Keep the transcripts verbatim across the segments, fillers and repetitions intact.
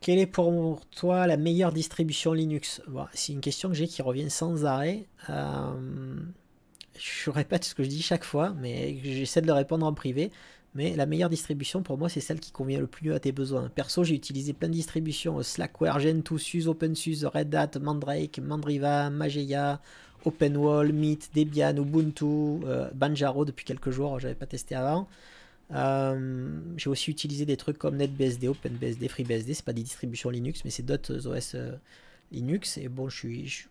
Quelle est pour toi la meilleure distribution Linux? Bon, c'est une question que j'ai qui revient sans arrêt. Euh, je répète ce que je dis chaque fois, mais j'essaie de le répondre en privé. Mais la meilleure distribution pour moi, c'est celle qui convient le plus mieux à tes besoins. Perso, j'ai utilisé plein de distributions: Slackware, Gentoo, SuSE, OpenSuSE, Red Hat, Mandrake, Mandriva, Mageia, OpenWall, Meet, Debian, Ubuntu, euh, Banjaro depuis quelques jours, j'avais pas testé avant. Euh, j'ai aussi utilisé des trucs comme NetBSD, OpenBSD, FreeBSD. C'est pas des distributions Linux, mais c'est d'autres O S euh, Linux. Et bon, je suis, je...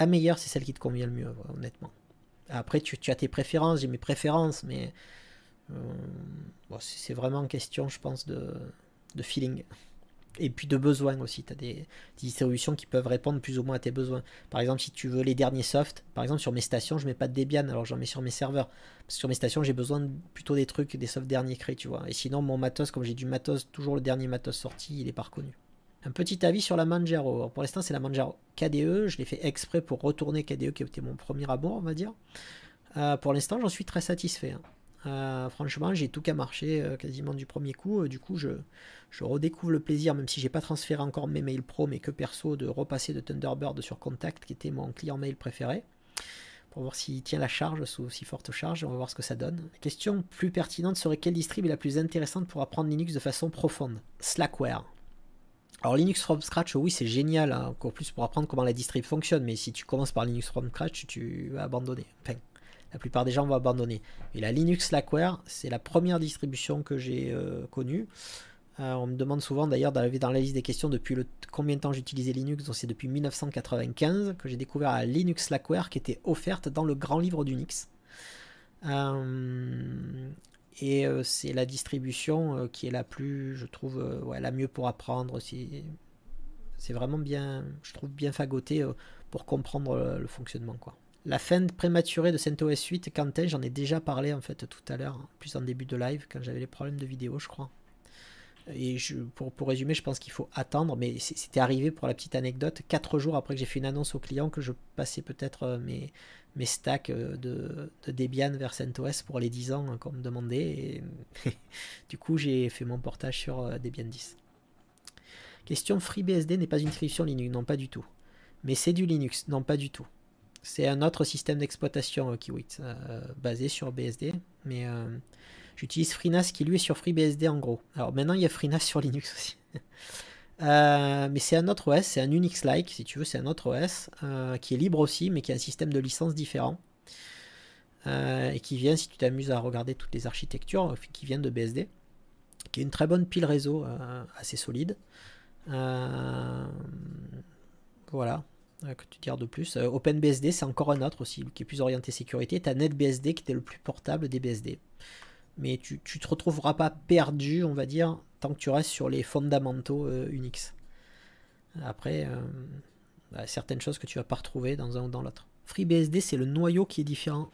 la meilleure, c'est celle qui te convient le mieux, ouais, honnêtement. Après, tu, tu as tes préférences. J'ai mes préférences, mais euh, bon, c'est vraiment une question, je pense, de, de feeling. Et puis de besoin aussi, tu as des, des distributions qui peuvent répondre plus ou moins à tes besoins. Par exemple, si tu veux les derniers softs, par exemple sur mes stations, je mets pas de Debian, alors j'en mets sur mes serveurs. Parce que sur mes stations, j'ai besoin de, plutôt des trucs, des softs derniers créés, tu vois. Et sinon, mon matos, comme j'ai du matos, toujours le dernier matos sorti, il est pas reconnu. Un petit avis sur la Manjaro. Alors pour l'instant, c'est la Manjaro K D E. Je l'ai fait exprès pour retourner K D E, qui était mon premier amour, on va dire. Euh, pour l'instant, j'en suis très satisfait, hein. Euh, franchement, j'ai tout qu'à marcher euh, quasiment du premier coup. Euh, du coup, je, je redécouvre le plaisir, même si j'ai pas transféré encore mes mails pro, mais que perso, de repasser de Thunderbird sur Contact, qui était mon client mail préféré, pour voir s'il tient la charge, sous si forte charge. On va voir ce que ça donne. La question plus pertinente serait: quelle distrib est la plus intéressante pour apprendre Linux de façon profonde? Slackware. Alors Linux from scratch, oui, c'est génial, hein, encore plus pour apprendre comment la distrib fonctionne, mais si tu commences par Linux from scratch, tu vas abandonner. Enfin, la plupart des gens vont abandonner. Et la Linux Slackware, c'est la première distribution que j'ai euh, connue. Euh, on me demande souvent d'ailleurs d'aller dans la liste des questions depuis le combien de temps j'utilisais Linux. Donc c'est depuis mille neuf cent quatre-vingt-quinze que j'ai découvert la Linux Slackware, qui était offerte dans le grand livre d'Unix. Euh, et euh, c'est la distribution euh, qui est la plus, je trouve, euh, ouais, la mieux pour apprendre. C'est vraiment bien, je trouve, bien fagoté euh, pour comprendre le, le fonctionnement, quoi. La fin prématurée de CentOS huit, Quentin, j'en ai déjà parlé en fait tout à l'heure, plus en début de live, quand j'avais les problèmes de vidéo, je crois. Et je, pour, pour résumer, je pense qu'il faut attendre, mais c'était arrivé, pour la petite anecdote, quatre jours après que j'ai fait une annonce au client que je passais peut-être mes, mes stacks de, de Debian vers CentOS pour les dix ans qu'on me demandait. Et du coup, j'ai fait mon portage sur Debian dix. Question: FreeBSD n'est pas une distribution Linux? Non, pas du tout. Mais c'est du Linux? Non, pas du tout. C'est un autre système d'exploitation euh, Kiwit, euh, basé sur B S D, mais euh, j'utilise FreeNAS, qui lui est sur FreeBSD en gros. Alors maintenant il y a FreeNAS sur Linux aussi. euh, mais c'est un autre O S, c'est un Unix-like, si tu veux, c'est un autre O S, euh, qui est libre aussi, mais qui a un système de licence différent, euh, et qui vient, si tu t'amuses à regarder toutes les architectures, qui viennent de B S D, qui est une très bonne pile réseau, euh, assez solide. Euh, voilà. Que tu tires de plus. Euh, OpenBSD, c'est encore un autre aussi, qui est plus orienté sécurité. Tu as NetBSD, qui était le plus portable des B S D. Mais tu ne te retrouveras pas perdu, on va dire, tant que tu restes sur les fondamentaux euh, Unix. Après, euh, bah, certaines choses que tu vas pas retrouver dans un ou dans l'autre. FreeBSD, c'est le noyau qui est différent.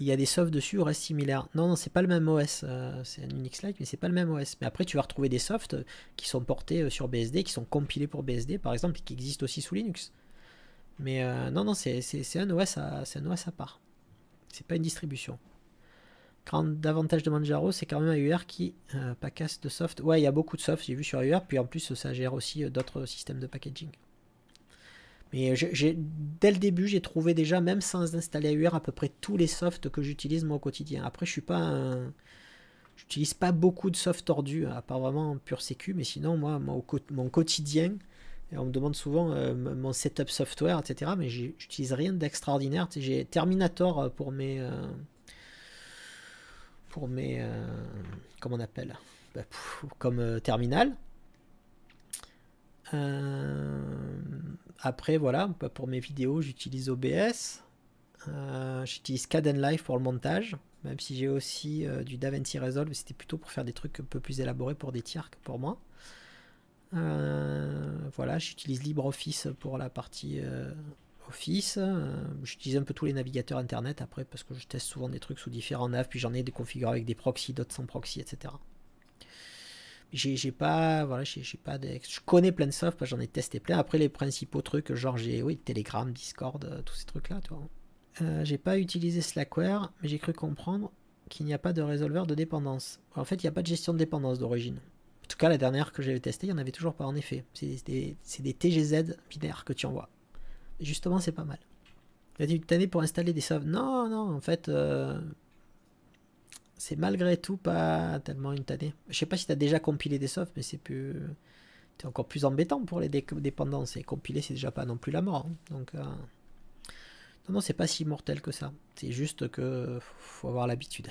Il y a des softs dessus, reste similaire. Non, non, c'est pas le même O S. Euh, c'est un Unix-like, mais c'est pas le même O S. Mais après, tu vas retrouver des softs qui sont portés sur B S D, qui sont compilés pour B S D, par exemple, et qui existent aussi sous Linux. Mais euh, non, non, c'est un O S à, c'est un O S à part. C'est pas une distribution. Grand avantage de Manjaro, c'est quand même un U R qui euh, pacasse de soft. Ouais, il y a beaucoup de softs, j'ai vu sur U R. Puis en plus, ça gère aussi d'autres systèmes de packaging. Mais dès le début, j'ai trouvé déjà, même sans installer U R, à peu près tous les softs que j'utilise moi au quotidien. Après, je suis pas un... j'utilise pas beaucoup de softs tordus, à part vraiment pure sécu. Mais sinon, moi, moi au mon quotidien, on me demande souvent euh, mon setup software, et cetera. Mais j'utilise rien d'extraordinaire. J'ai Terminator pour mes... Euh... pour mes... Euh... comment on appelle, bah, pff, comme euh, terminal. Euh... Après, voilà, pour mes vidéos, j'utilise O B S, euh, j'utilise Kdenlive pour le montage, même si j'ai aussi euh, du DaVinci Resolve, mais c'était plutôt pour faire des trucs un peu plus élaborés pour des tiers que pour moi. Euh, voilà, j'utilise LibreOffice pour la partie euh, Office, euh, j'utilise un peu tous les navigateurs internet après, parce que je teste souvent des trucs sous différents navs, puis j'en ai des configurés avec des proxys, d'autres sans proxy, et cetera. J'ai pas, voilà, j'ai pas des... Je connais plein de softs, j'en ai testé plein. Après, les principaux trucs, genre j'ai, oui, Telegram, Discord, euh, tous ces trucs-là, tu vois. Euh, j'ai pas utilisé Slackware, mais j'ai cru comprendre qu'il n'y a pas de résolveur de dépendance. En fait, il n'y a pas de gestion de dépendance d'origine. tout cas, la dernière que j'avais testée, il n'y en avait toujours pas, en effet. C'est des, des T G Z binaires que tu envoies. Justement, c'est pas mal. Il y a dit une tannée pour installer des softs. Non, non, en fait, euh, c'est malgré tout pas tellement une tannée. Je sais pas si tu as déjà compilé des softs, mais c'est plus... c'est encore plus embêtant pour les dépendances. Et compiler, c'est déjà pas non plus la mort. Hein. Donc, euh, non, non, c'est pas si mortel que ça. C'est juste que faut avoir l'habitude.